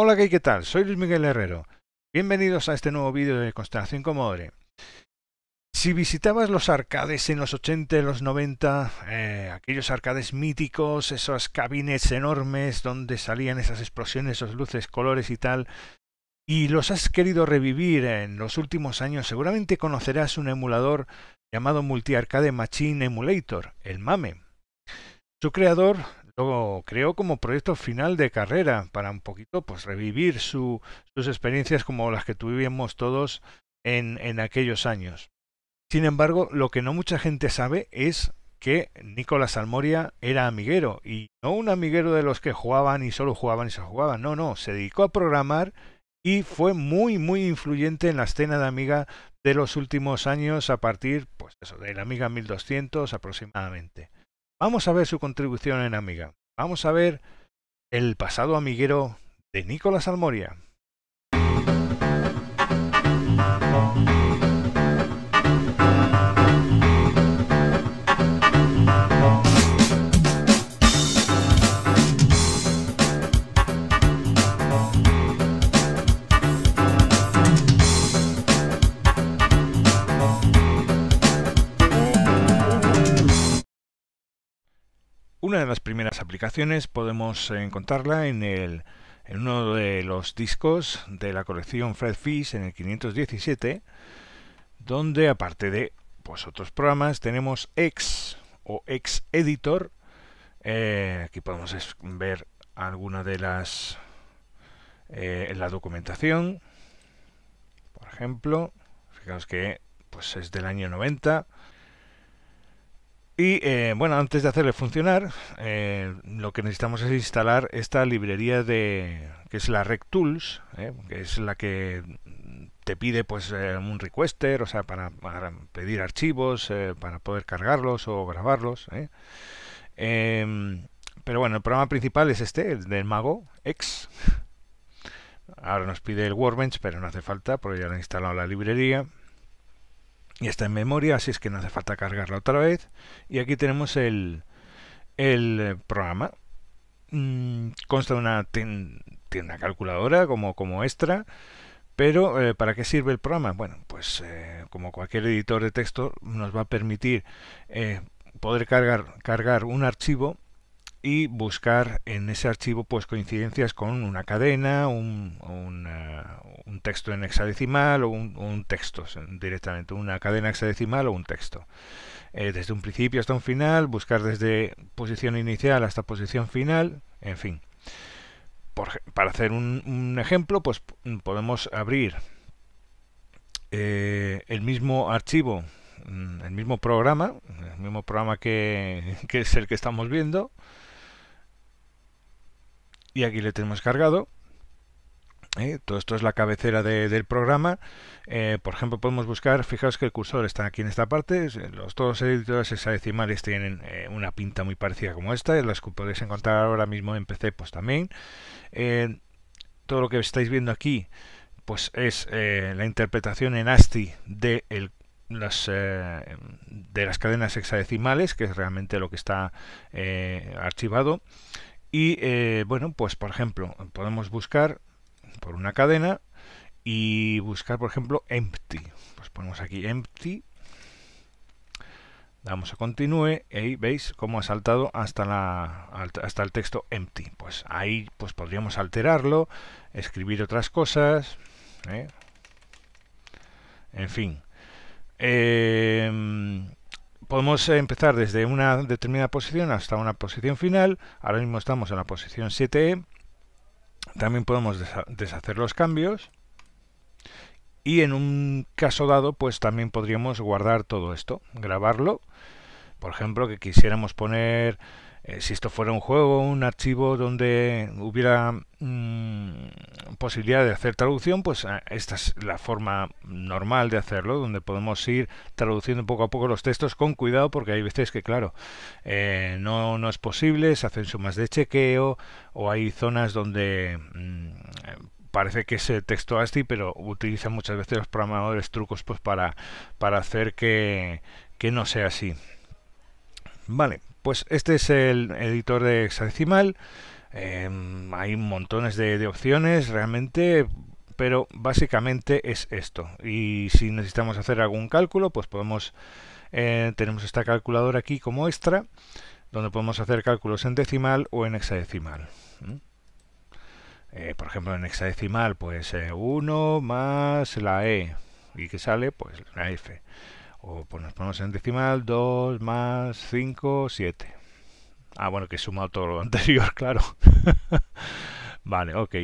Hola, ¿qué tal? Soy Luis Miguel Herrero. Bienvenidos a este nuevo vídeo de Constelación Commodore. Si visitabas los arcades en los 80 y los 90, aquellos arcades míticos, esos cabinets enormes donde salían esas explosiones, esas luces, colores y tal, y los has querido revivir en los últimos años, seguramente conocerás un emulador llamado Multi Arcade Machine Emulator, el MAME. Su creador lo creó como proyecto final de carrera para un poquito pues revivir sus experiencias como las que tuvimos todos en aquellos años. Sin embargo, lo que no mucha gente sabe es que Nicola Salmoria era amiguero, y no un amiguero de los que jugaban y solo jugaban y se jugaban. No, no, se dedicó a programar y fue muy influyente en la escena de Amiga de los últimos años a partir pues eso, de la Amiga 1200 aproximadamente. Vamos a ver su contribución en Amiga. Vamos a ver el pasado amiguero de Nicola Salmoria. Una de las primeras aplicaciones podemos encontrarla en uno de los discos de la colección Fred Fish, en el 517, donde aparte de pues, otros programas tenemos X o XEditor. Aquí podemos ver alguna de las en la documentación, por ejemplo. Fijaos que pues, es del año 90. Y bueno, antes de hacerle funcionar, lo que necesitamos es instalar esta librería que es la RecTools, que es la que te pide pues un requester, o sea, para pedir archivos, para poder cargarlos o grabarlos. Pero bueno, el programa principal es este, el del mago, X. Ahora nos pide el Workbench, pero no hace falta, porque ya le he instalado la librería. Y está en memoria, así es que no hace falta cargarla otra vez. Y aquí tenemos el programa. Consta de una tienda calculadora como extra. Pero, ¿para qué sirve el programa? Bueno, pues como cualquier editor de texto, nos va a permitir poder cargar un archivo y buscar en ese archivo pues coincidencias con una cadena, un texto en hexadecimal o un texto directamente, una cadena hexadecimal o un texto. Desde un principio hasta un final, buscar desde posición inicial hasta posición final, en fin. Para hacer un ejemplo, pues podemos abrir el mismo archivo, el mismo programa que es el que estamos viendo. Y aquí le tenemos cargado. Todo esto es la cabecera del programa. Por ejemplo, podemos buscar, fijaos que el cursor está aquí en esta parte. Todos los editores hexadecimales tienen una pinta muy parecida como esta, las que podéis encontrar ahora mismo en PC pues también. Todo lo que estáis viendo aquí pues es la interpretación en ASCII de las cadenas hexadecimales, que es realmente lo que está archivado. Y bueno, pues por ejemplo, podemos buscar por una cadena y buscar, por ejemplo, empty. Pues ponemos aquí empty, damos a continúe y ahí veis cómo ha saltado hasta el texto empty. Pues ahí pues podríamos alterarlo, escribir otras cosas, en fin. Podemos empezar desde una determinada posición hasta una posición final. Ahora mismo estamos en la posición 7e. También podemos deshacer los cambios. Y en un caso dado, pues también podríamos guardar todo esto, grabarlo. Por ejemplo, que quisiéramos poner, si esto fuera un juego, un archivo donde hubiera posibilidad de hacer traducción, pues esta es la forma normal de hacerlo, donde podemos ir traduciendo poco a poco los textos con cuidado, porque hay veces que, claro, no es posible, se hacen sumas de chequeo, o hay zonas donde parece que es texto ASCII, pero utilizan muchas veces los programadores trucos pues para hacer que no sea así. Vale. Pues este es el editor de hexadecimal. Hay montones de opciones realmente, pero básicamente es esto. Y si necesitamos hacer algún cálculo, pues podemos, tenemos esta calculadora aquí como extra, donde podemos hacer cálculos en decimal o en hexadecimal. Por ejemplo, en hexadecimal, pues 1 más la E, y que sale pues la F. O pues nos ponemos en decimal 2 más 5, 7. Ah, bueno, que he sumado todo lo anterior, claro. Vale, ok.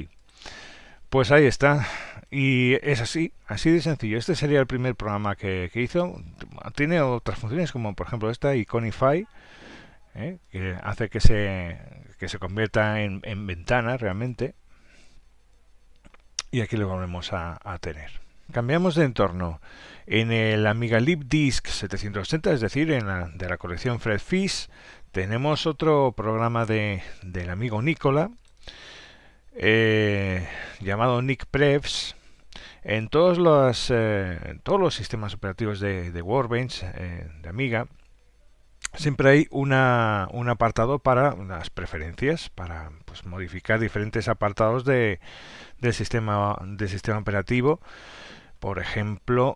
Pues ahí está. Y es así, así de sencillo. Este sería el primer programa que hizo. Tiene otras funciones, como por ejemplo esta, Iconify, que hace que se convierta en ventana realmente. Y aquí lo volvemos a tener. Cambiamos de entorno. En el AmigaLibDisk 780, es decir, de la colección Fred Fish, tenemos otro programa del amigo Nicola, llamado NickPrefs. En todos los sistemas operativos de Workbench, de Amiga, siempre hay un apartado para las preferencias, para pues, modificar diferentes apartados del sistema operativo. Por ejemplo,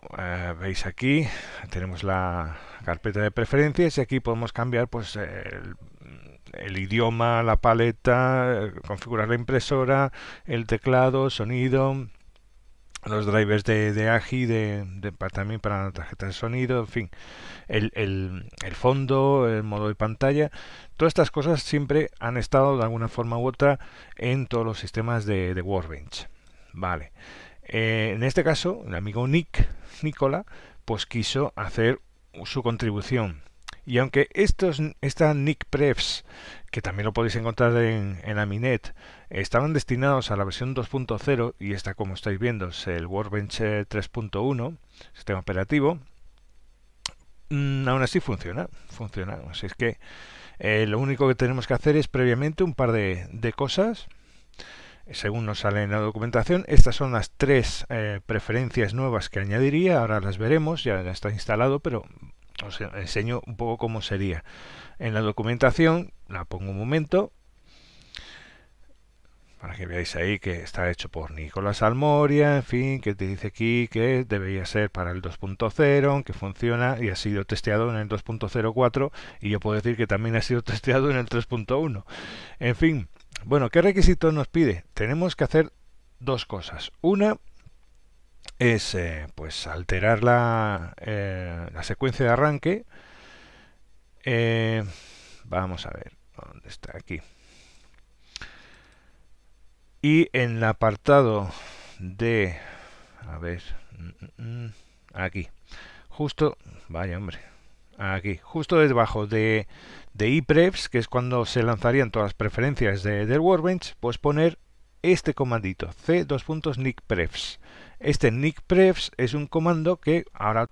veis aquí, tenemos la carpeta de preferencias y aquí podemos cambiar pues, el idioma, la paleta, configurar la impresora, el teclado, sonido, los drivers de AGI, también para tarjetas de sonido, en fin, el fondo, el modo de pantalla. Todas estas cosas siempre han estado de alguna forma u otra en todos los sistemas de Workbench. Vale. En este caso, el amigo Nicola, pues quiso hacer su contribución. Y aunque esta NickPrefs, que también lo podéis encontrar en Aminet, estaban destinados a la versión 2.0, y esta, como estáis viendo, es el Workbench 3.1, sistema operativo, aún así funciona. Así es que lo único que tenemos que hacer es previamente un par de cosas. Según nos sale en la documentación, estas son las tres preferencias nuevas que añadiría. Ahora las veremos, ya está instalado, pero os enseño un poco cómo sería. En la documentación, la pongo un momento, para que veáis ahí que está hecho por Nicola Salmoria, en fin, que te dice aquí que debería ser para el 2.0, que funciona y ha sido testeado en el 2.04, y yo puedo decir que también ha sido testeado en el 3.1. En fin. Bueno, ¿qué requisitos nos pide? Tenemos que hacer dos cosas. Una es pues alterar la secuencia de arranque. Vamos a ver, ¿dónde está? Aquí. Y en el apartado de... A ver... Aquí. Justo... Vaya, hombre. Aquí, justo debajo de iPrefs, que es cuando se lanzarían todas las preferencias del Workbench, pues poner este comandito, c:\nickprefs. Este nickprefs es un comando que ahora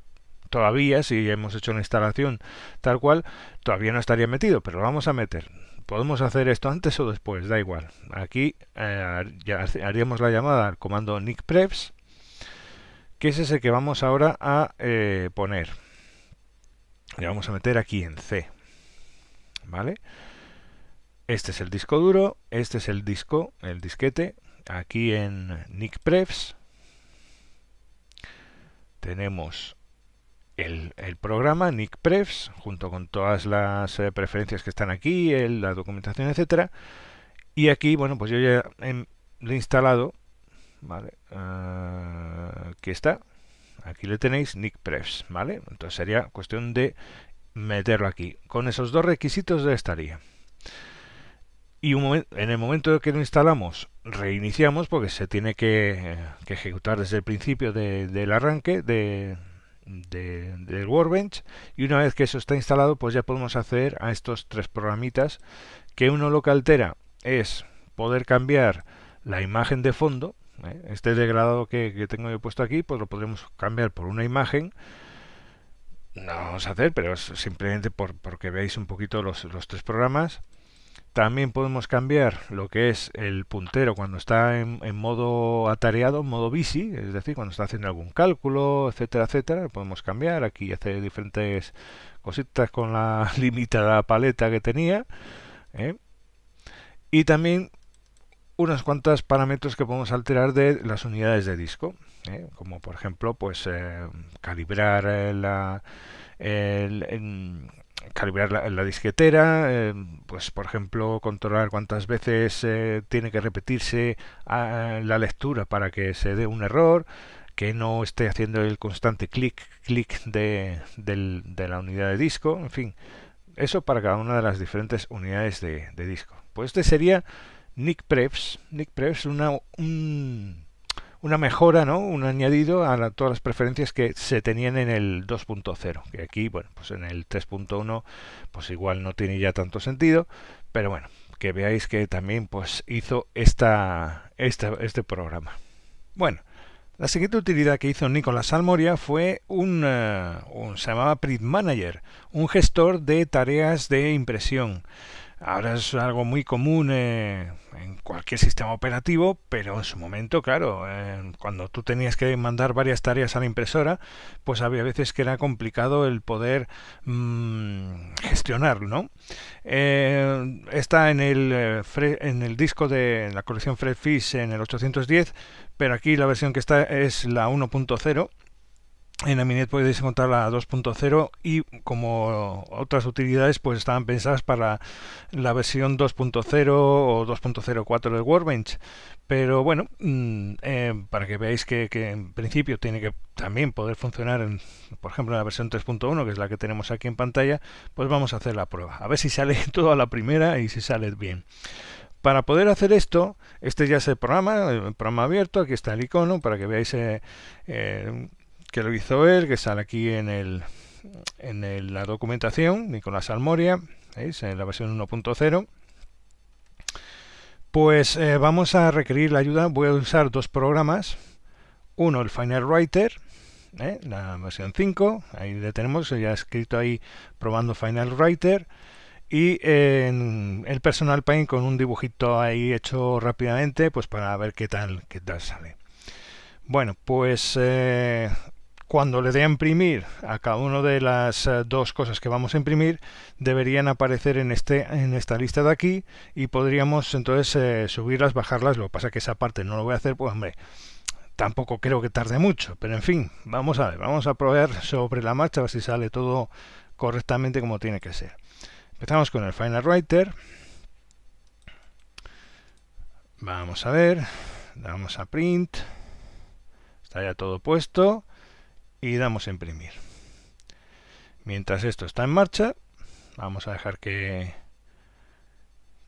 todavía, si hemos hecho una instalación tal cual, todavía no estaría metido, pero lo vamos a meter. Podemos hacer esto antes o después, da igual. Aquí ya haríamos la llamada al comando nickprefs, que es ese que vamos ahora a poner. Le vamos a meter aquí en C, ¿vale? Este es el disco duro, este es el disco, el disquete. Aquí en NickPrefs tenemos el programa NickPrefs, junto con todas las preferencias que están aquí, la documentación, etcétera. Y aquí, bueno, pues yo ya le he instalado, ¿vale? Aquí está. Aquí le tenéis NickPrefs, ¿vale? Entonces sería cuestión de meterlo aquí. Con esos dos requisitos ya estaría. Y en el momento que lo instalamos, reiniciamos, porque se tiene que ejecutar desde el principio del arranque del Workbench. Y una vez que eso está instalado, pues ya podemos acceder a estos tres programitas, que uno lo que altera es poder cambiar la imagen de fondo. Este degradado que tengo yo puesto aquí, pues lo podremos cambiar por una imagen. No lo vamos a hacer, pero es simplemente porque veáis un poquito los tres programas. También podemos cambiar lo que es el puntero cuando está en modo atareado, modo busy, es decir, cuando está haciendo algún cálculo, etcétera, etcétera. Lo podemos cambiar. Aquí hace diferentes cositas con la limitada paleta que tenía. y también unas cuantas parámetros que podemos alterar de las unidades de disco, como por ejemplo pues calibrar la disquetera, pues por ejemplo controlar cuántas veces tiene que repetirse la lectura para que se dé un error, que no esté haciendo el constante clic de la unidad de disco, en fin, eso para cada una de las diferentes unidades de disco. Pues este sería NickPrefs, una mejora, ¿no? Un añadido a todas las preferencias que se tenían en el 2.0, que aquí, bueno, pues en el 3.1 pues igual no tiene ya tanto sentido, pero bueno, que veáis que también pues hizo este programa. Bueno, la siguiente utilidad que hizo Nicola Salmoria fue se llamaba Print Manager, un gestor de tareas de impresión. Ahora es algo muy común en cualquier sistema operativo, pero en su momento, claro, cuando tú tenías que mandar varias tareas a la impresora, pues había veces que era complicado el poder gestionarlo, ¿no? Está en el disco de la colección Fred Fish en el 810, pero aquí la versión que está es la 1.0. En Aminet podéis encontrar la 2.0 y como otras utilidades pues estaban pensadas para la versión 2.0 o 2.04 del Workbench. Pero bueno, para que veáis que en principio tiene que también poder funcionar, por ejemplo, en la versión 3.1, que es la que tenemos aquí en pantalla, pues vamos a hacer la prueba. A ver si sale todo a la primera y si sale bien. Para poder hacer esto, este ya es el programa abierto, aquí está el icono para que veáis... que lo hizo él, que sale aquí en la documentación, Nicola Salmoria, ¿veis? En la versión 1.0. Pues vamos a requerir la ayuda, voy a usar dos programas, uno el Final Writer, la versión 5, ahí le tenemos, ya escrito ahí probando Final Writer, y en el Personal Paint con un dibujito ahí hecho rápidamente, pues para ver qué tal sale. Bueno, pues... Cuando le dé a imprimir a cada una de las dos cosas que vamos a imprimir, deberían aparecer en esta lista de aquí y podríamos entonces subirlas, bajarlas. Lo que pasa es que esa parte no lo voy a hacer, pues hombre, tampoco creo que tarde mucho. Pero en fin, vamos a ver, vamos a probar sobre la marcha, a ver si sale todo correctamente como tiene que ser. Empezamos con el Final Writer. Vamos a ver, damos a Print. Está ya todo puesto. Y damos a imprimir. Mientras esto está en marcha, vamos a dejar que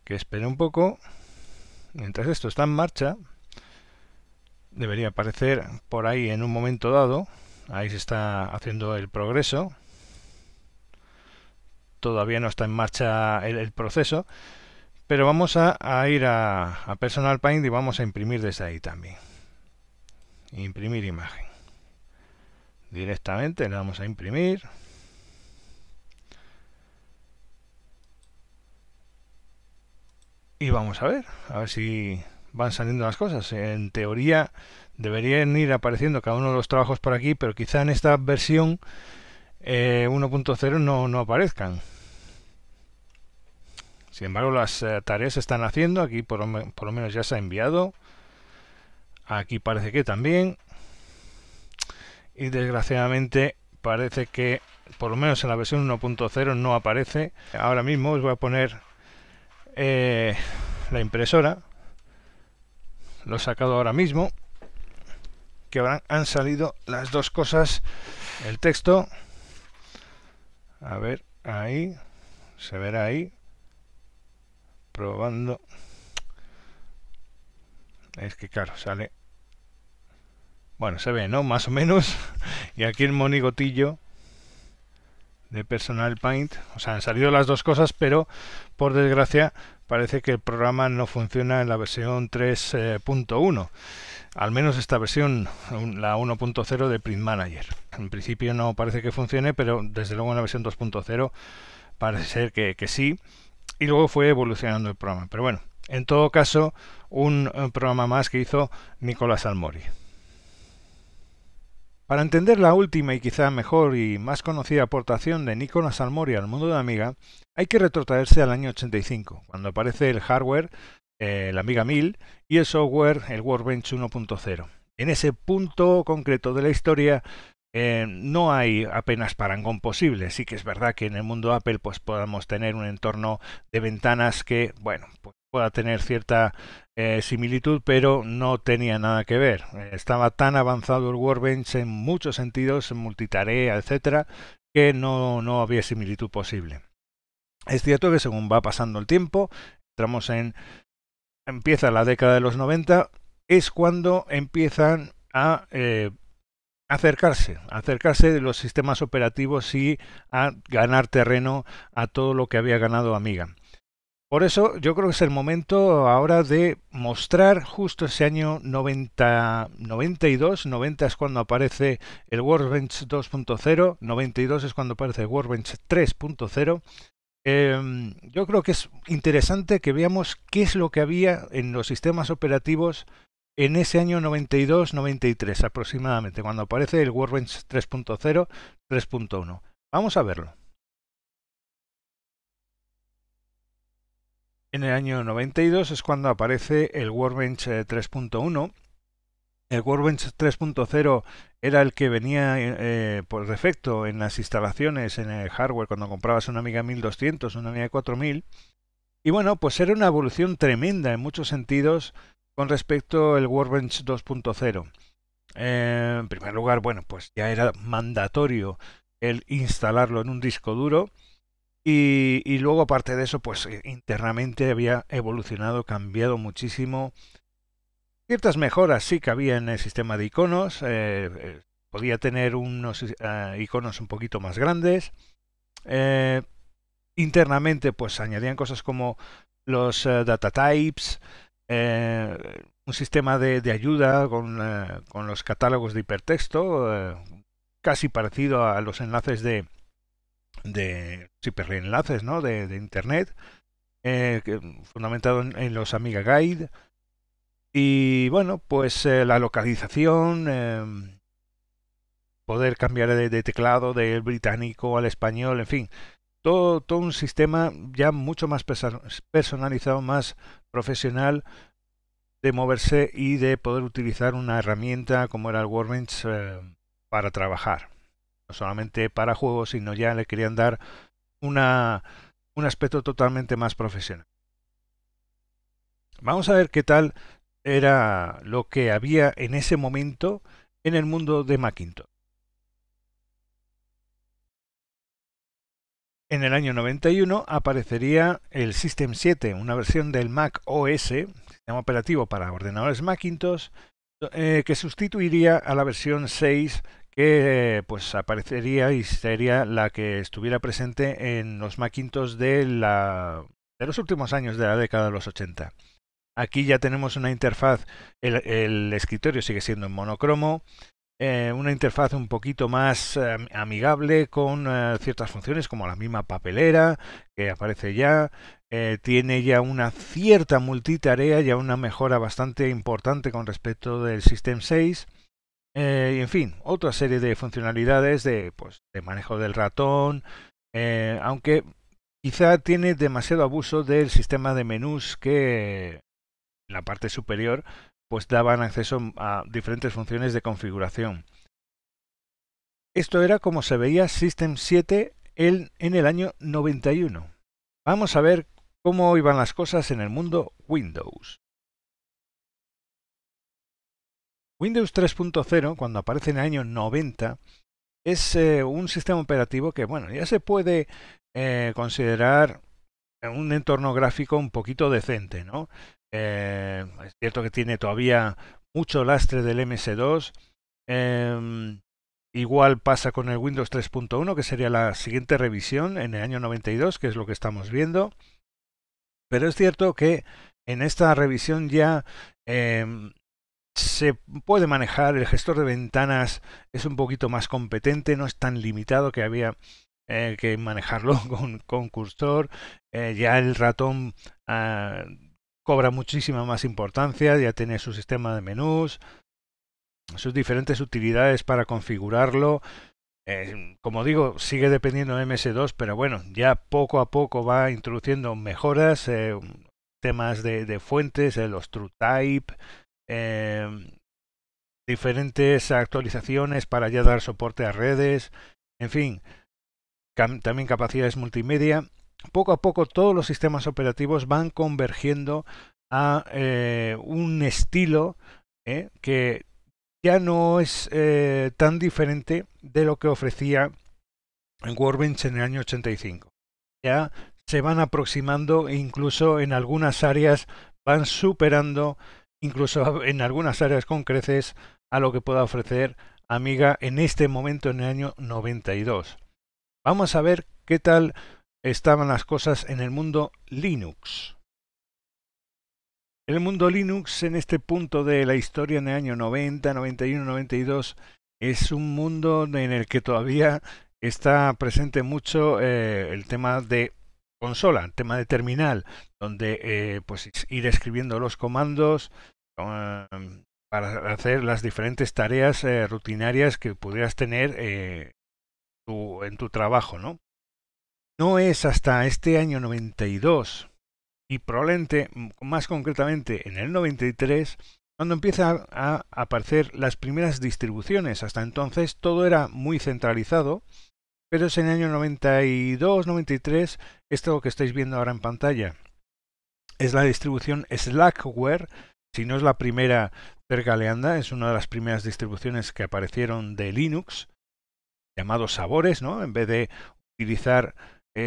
espere un poco. Mientras esto está en marcha, debería aparecer por ahí en un momento dado. Ahí se está haciendo el progreso. Todavía no está en marcha el proceso, pero vamos a ir a Personal Paint y vamos a imprimir desde ahí también. Imprimir imagen. Directamente le vamos a imprimir y vamos a ver si van saliendo las cosas. En teoría deberían ir apareciendo cada uno de los trabajos por aquí, pero quizá en esta versión 1.0 no aparezcan. Sin embargo, las tareas se están haciendo. Aquí por lo menos ya se ha enviado. Aquí parece que también. Y desgraciadamente parece que, por lo menos en la versión 1.0, no aparece. Ahora mismo os voy a poner la impresora. Lo he sacado ahora mismo. Que han salido las dos cosas. El texto. A ver, ahí. Se verá ahí. Probando. Es que claro, sale... Bueno, se ve, ¿no? Más o menos. Y aquí el monigotillo de Personal Paint. O sea, han salido las dos cosas, pero por desgracia parece que el programa no funciona en la versión 3.1. Al menos esta versión, la 1.0 de Print Manager. En principio no parece que funcione, pero desde luego en la versión 2.0 parece ser que sí. Y luego fue evolucionando el programa. Pero bueno, en todo caso, un programa más que hizo Nicola Salmoria. Para entender la última y quizá mejor y más conocida aportación de Nicola Salmoria al mundo de Amiga, hay que retrotraerse al año 85, cuando aparece el hardware, la Amiga 1000, y el software, el Workbench 1.0. En ese punto concreto de la historia no hay apenas parangón posible. Sí que es verdad que en el mundo Apple pues, podamos tener un entorno de ventanas que, bueno, pues, pueda tener cierta similitud, pero no tenía nada que ver. Estaba tan avanzado el Workbench en muchos sentidos, en multitarea, etcétera, que no había similitud posible. Es cierto que según va pasando el tiempo, empieza la década de los 90, es cuando empiezan a acercarse de los sistemas operativos y a ganar terreno a todo lo que había ganado Amiga. Por eso yo creo que es el momento ahora de mostrar justo ese año 90, 92, 90 es cuando aparece el Workbench 2.0, 92 es cuando aparece el Workbench 3.0. Yo creo que es interesante que veamos qué es lo que había en los sistemas operativos en ese año 92-93 aproximadamente, cuando aparece el Workbench 3.0, 3.1. Vamos a verlo. En el año 92 es cuando aparece el Workbench 3.1. El Workbench 3.0 era el que venía por defecto en las instalaciones, en el hardware, cuando comprabas una Amiga 1200, una Amiga 4000. Y bueno, pues era una evolución tremenda en muchos sentidos con respecto al Workbench 2.0. En primer lugar, bueno, pues ya era mandatorio el instalarlo en un disco duro. Y luego, aparte de eso, pues internamente había evolucionado, cambiado muchísimo. Ciertas mejoras sí que había en el sistema de iconos. Podía tener unos iconos un poquito más grandes. Internamente, pues añadían cosas como los data types, un sistema de ayuda con los catálogos de hipertexto, casi parecido a los enlaces de hiperenlaces, ¿no? de internet, fundamentado en los Amiga Guide. Y bueno, pues la localización, poder cambiar de teclado del británico al español, en fin, todo un sistema ya mucho más personalizado, más profesional de moverse y de poder utilizar una herramienta como era el Workbench para trabajar. No solamente para juegos, sino ya le querían dar un aspecto totalmente más profesional. Vamos a ver qué tal era lo que había en ese momento en el mundo de Macintosh. En el año 91 aparecería el System 7, una versión del Mac OS, sistema operativo para ordenadores Macintosh, que sustituiría a la versión 6, que pues aparecería y sería la que estuviera presente en los Macintosh de los últimos años de la década de los 80. Aquí ya tenemos una interfaz, el escritorio sigue siendo en monocromo, una interfaz un poquito más amigable con ciertas funciones como la misma papelera que aparece ya, tiene ya una cierta multitarea, ya una mejora bastante importante con respecto del System 6. Y en fin, otra serie de funcionalidades de manejo del ratón, aunque quizá tiene demasiado abuso del sistema de menús que en la parte superior pues daban acceso a diferentes funciones de configuración. Esto era como se veía System 7 en el año 91. Vamos a ver cómo iban las cosas en el mundo Windows. Windows 3.0, cuando aparece en el año 90, es un sistema operativo que, bueno, ya se puede considerar un entorno gráfico un poquito decente, ¿no? Es cierto que tiene todavía mucho lastre del MS2. Igual pasa con el Windows 3.1, que sería la siguiente revisión en el año 92, que es lo que estamos viendo. Pero es cierto que en esta revisión ya se puede manejar, el gestor de ventanas es un poquito más competente, no es tan limitado que había que manejarlo con cursor, ya el ratón cobra muchísima más importancia, ya tiene su sistema de menús, sus diferentes utilidades para configurarlo. Como digo, sigue dependiendo de MS2, pero bueno, ya poco a poco va introduciendo mejoras, temas de fuentes, los TrueType, diferentes actualizaciones para ya dar soporte a redes, en fin, también capacidades multimedia. Poco a poco todos los sistemas operativos van convergiendo a un estilo que ya no es tan diferente de lo que ofrecía en Workbench en el año 85. Ya se van aproximando e incluso en algunas áreas van superando, incluso en algunas áreas con creces, a lo que pueda ofrecer Amiga en este momento en el año 92. Vamos a ver qué tal estaban las cosas en el mundo Linux. El mundo Linux en este punto de la historia, en el año 90, 91, 92, es un mundo en el que todavía está presente mucho el tema de consola, el tema de terminal, donde pues ir escribiendo los comandos para hacer las diferentes tareas rutinarias que pudieras tener en tu trabajo, ¿no? No es hasta este año 92... y probablemente, más concretamente, en el 93, cuando empiezan a aparecer las primeras distribuciones. Hasta entonces todo era muy centralizado, pero es en el año 92, 93, esto que estáis viendo ahora en pantalla es la distribución Slackware. Si no es la primera, cerca le anda, es una de las primeras distribuciones que aparecieron de Linux, llamados sabores, ¿no? En vez de utilizar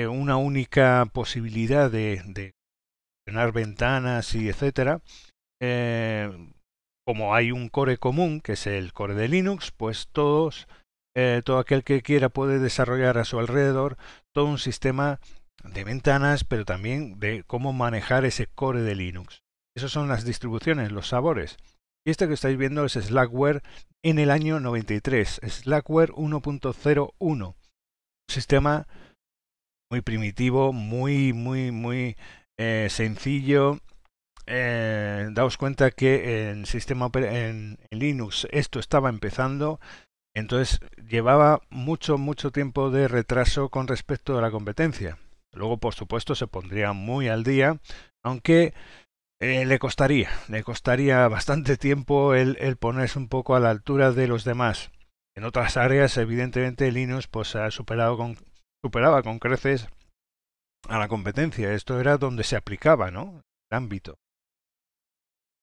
una única posibilidad de llenar ventanas y etcétera, como hay un core común que es el core de Linux, pues todo aquel que quiera puede desarrollar a su alrededor todo un sistema de ventanas, pero también de cómo manejar ese core de Linux. Esas son las distribuciones, los sabores. Y este que estáis viendo es Slackware en el año 93, Slackware 1.01, sistema muy primitivo, muy sencillo. Daos cuenta que en Linux esto estaba empezando, entonces llevaba mucho tiempo de retraso con respecto a la competencia. Luego, por supuesto, se pondría muy al día, aunque le costaría bastante tiempo el ponerse un poco a la altura de los demás. En otras áreas, evidentemente, Linux pues ha superaba con creces a la competencia. Esto era donde se aplicaba, ¿no?, el ámbito.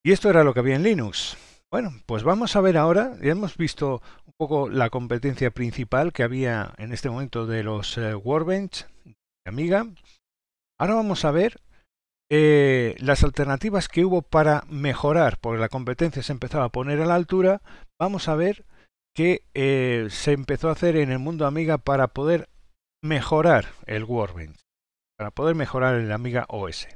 Y esto era lo que había en Linux. Bueno, pues vamos a ver ahora, ya hemos visto un poco la competencia principal que había en este momento de los Workbench, de Amiga. Ahora vamos a ver las alternativas que hubo para mejorar, porque la competencia se empezaba a poner a la altura. Vamos a ver qué se empezó a hacer en el mundo Amiga para poder mejorar el Workbench, para poder mejorar el Amiga OS.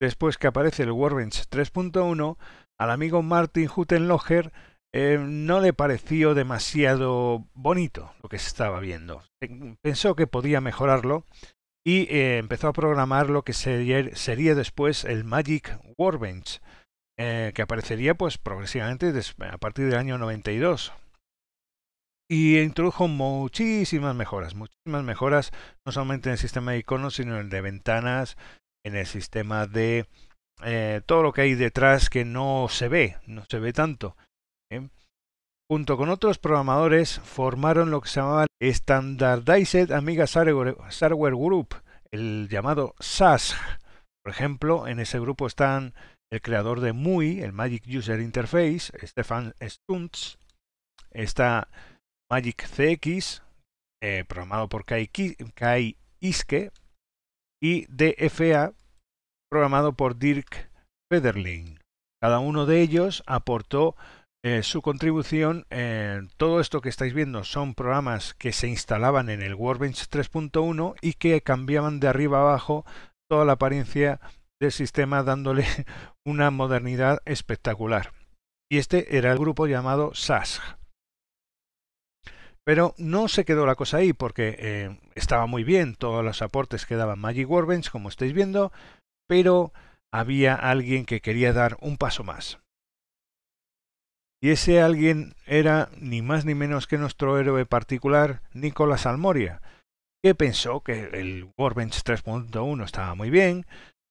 Después que aparece el Workbench 3.1, al amigo Martin Huttenlocher no le pareció demasiado bonito lo que se estaba viendo. Pensó que podía mejorarlo y empezó a programar lo que sería después el Magic Workbench, que aparecería pues progresivamente a partir del año 92. Y introdujo muchísimas mejoras, no solamente en el sistema de iconos, sino en el de ventanas, en el sistema de todo lo que hay detrás que no se ve tanto. Junto con otros programadores formaron lo que se llamaba Standardized Amiga Software Group, el llamado SASG. Por ejemplo, en ese grupo están el creador de MUI, el Magic User Interface, Stefan Stuntz. Está Magic CX, programado por Kai Iske, y DFA, programado por Dirk Federling. Cada uno de ellos aportó su contribución. Todo esto que estáis viendo son programas que se instalaban en el Workbench 3.1 y que cambiaban de arriba a abajo toda la apariencia del sistema, dándole una modernidad espectacular. Y este era el grupo llamado SASG. Pero no se quedó la cosa ahí, porque estaba muy bien todos los aportes que daba Magic Workbench, como estáis viendo, pero había alguien que quería dar un paso más. Y ese alguien era ni más ni menos que nuestro héroe particular, Nicola Salmoria, que pensó que el Workbench 3.1 estaba muy bien,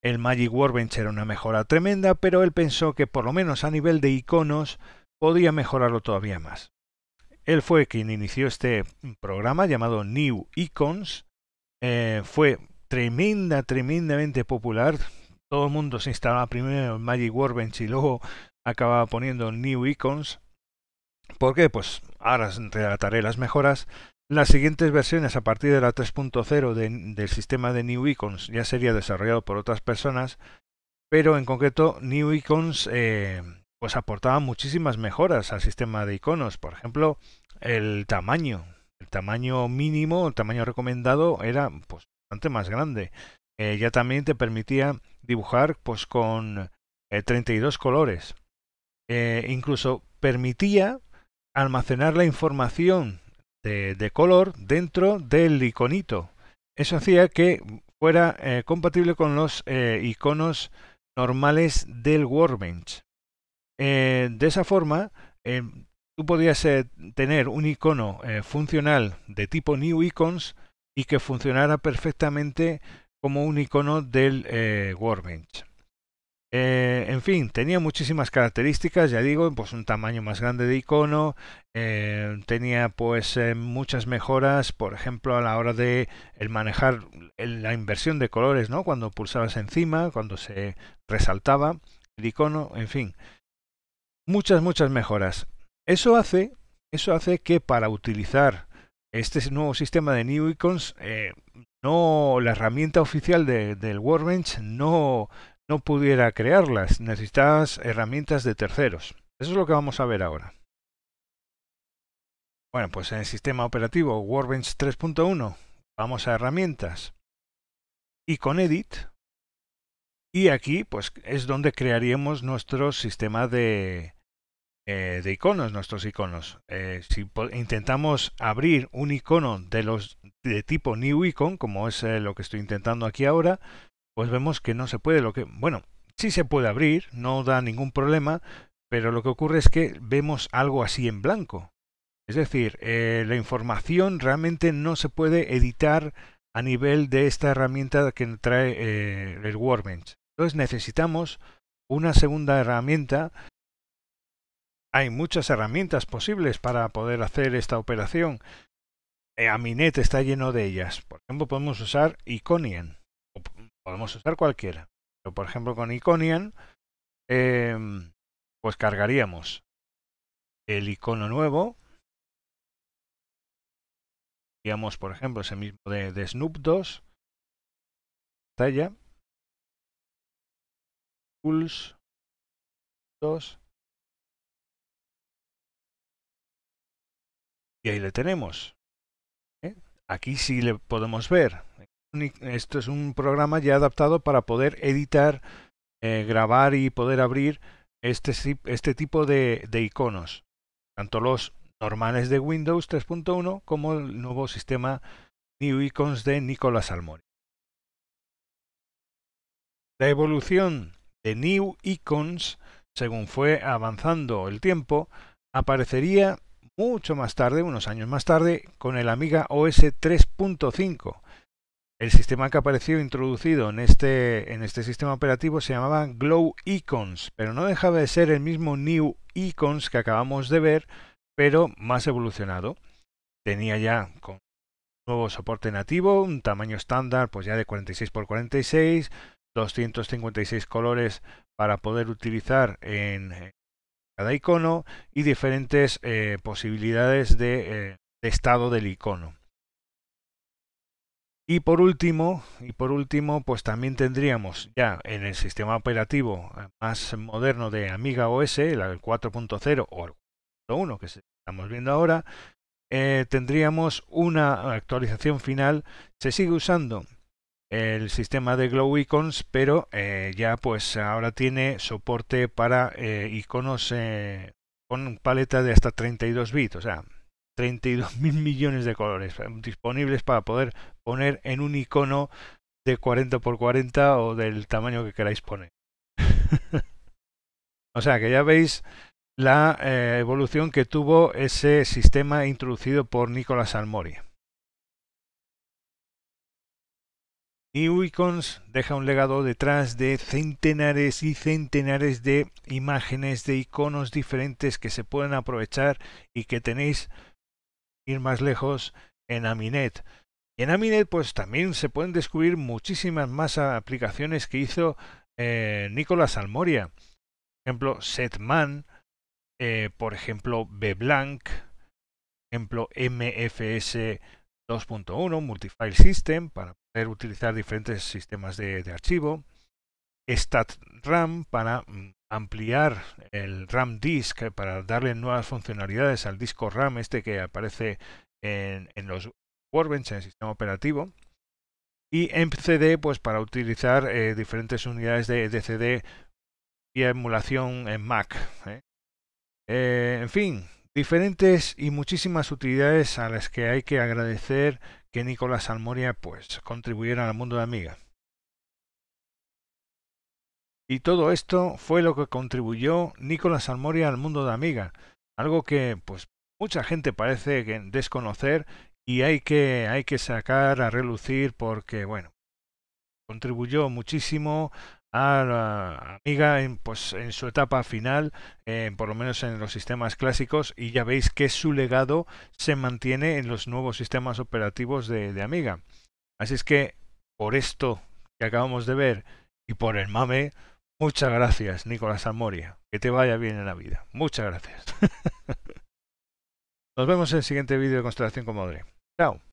el Magic Workbench era una mejora tremenda, pero él pensó que por lo menos a nivel de iconos podía mejorarlo todavía más. Él fue quien inició este programa llamado New Icons. Fue tremendamente popular. Todo el mundo se instalaba primero en Magic Workbench y luego acababa poniendo New Icons. ¿Por qué? Pues ahora relataré las mejoras. Las siguientes versiones a partir de la 3.0 del sistema de New Icons ya sería desarrollado por otras personas, pero en concreto New Icons pues aportaba muchísimas mejoras al sistema de iconos. Por ejemplo, el tamaño. El tamaño mínimo, el tamaño recomendado era pues, bastante más grande. Ya también te permitía dibujar pues, con 32 colores. Incluso permitía almacenar la información de color dentro del iconito. Eso hacía que fuera compatible con los iconos normales del Workbench. De esa forma, tú podías tener un icono funcional de tipo New Icons y que funcionara perfectamente como un icono del Workbench. En fin, tenía muchísimas características, ya digo, pues un tamaño más grande de icono, tenía pues muchas mejoras, por ejemplo, a la hora de manejar la inversión de colores, ¿no? Cuando pulsabas encima, cuando se resaltaba el icono, en fin, muchas mejoras. Eso hace que para utilizar este nuevo sistema de New Icons, la herramienta oficial del Workbench no pudiera crearlas. Necesitabas herramientas de terceros. Eso es lo que vamos a ver ahora. Bueno, pues en el sistema operativo Workbench 3.1 vamos a herramientas, IconEdit, y aquí pues es donde crearíamos nuestro sistema de iconos, nuestros iconos. Si intentamos abrir un icono de tipo New Icon, como es lo que estoy intentando aquí ahora, pues vemos que no se puede. Bueno, sí se puede abrir, no da ningún problema, pero lo que ocurre es que vemos algo así en blanco. Es decir, la información realmente no se puede editar a nivel de esta herramienta que trae el Workbench. Entonces necesitamos una segunda herramienta. Hay muchas herramientas posibles para poder hacer esta operación. Aminet está lleno de ellas. Por ejemplo, podemos usar Iconian. O podemos usar cualquiera. Pero, por ejemplo, con Iconian, pues cargaríamos el icono nuevo. Digamos, por ejemplo, ese mismo de Snoop 2. Pantalla. Tools 2. Y ahí le tenemos. Aquí sí le podemos ver. Esto es un programa ya adaptado para poder editar, grabar y poder abrir este tipo de iconos. Tanto los normales de Windows 3.1 como el nuevo sistema New Icons de Nicola Salmoria. La evolución de New Icons, según fue avanzando el tiempo, aparecería mucho más tarde, unos años más tarde, con el Amiga OS 3.5. El sistema que apareció introducido en este sistema operativo se llamaba Glow Icons, pero no dejaba de ser el mismo New Icons que acabamos de ver, pero más evolucionado. Tenía ya con nuevo soporte nativo, un tamaño estándar pues ya de 46×46, 256 colores para poder utilizar en cada icono y diferentes posibilidades de estado del icono. Y por último, pues también tendríamos ya en el sistema operativo más moderno de Amiga OS, el 4.0 o el 4.1 que estamos viendo ahora, tendríamos una actualización final. Se sigue usando el sistema de Glow Icons, pero ya pues ahora tiene soporte para iconos con paleta de hasta 32 bits, o sea, 32.000 millones de colores disponibles para poder poner en un icono de 40×40 o del tamaño que queráis poner. O sea, que ya veis la evolución que tuvo ese sistema introducido por Nicola Salmoria. New Icons deja un legado detrás de centenares y centenares de imágenes, de iconos diferentes que se pueden aprovechar y que tenéis, ir más lejos, en Aminet. Y en Aminet pues también se pueden descubrir muchísimas más aplicaciones que hizo Nicola Salmoria. Por ejemplo, Setman, por ejemplo, BBlank, ejemplo, MFS 2.1, Multifile System, para poder utilizar diferentes sistemas de archivo, StatRAM para ampliar el RAM disk, para darle nuevas funcionalidades al disco RAM este que aparece en los Workbench, en el sistema operativo, y MCD pues para utilizar diferentes unidades de CD y emulación en Mac. En fin, diferentes y muchísimas utilidades a las que hay que agradecer que Nicola Salmoria pues contribuyera al mundo de Amiga. Y todo esto fue lo que contribuyó Nicola Salmoria al mundo de Amiga, algo que pues mucha gente parece desconocer y hay que sacar a relucir, porque bueno, contribuyó muchísimo a Amiga en su etapa final, por lo menos en los sistemas clásicos, y ya veis que su legado se mantiene en los nuevos sistemas operativos de Amiga. Así es que por esto que acabamos de ver y por el mame, muchas gracias Nicola Salmoria, que te vaya bien en la vida. Muchas gracias. Nos vemos en el siguiente vídeo de Constelación Commodore. Chao.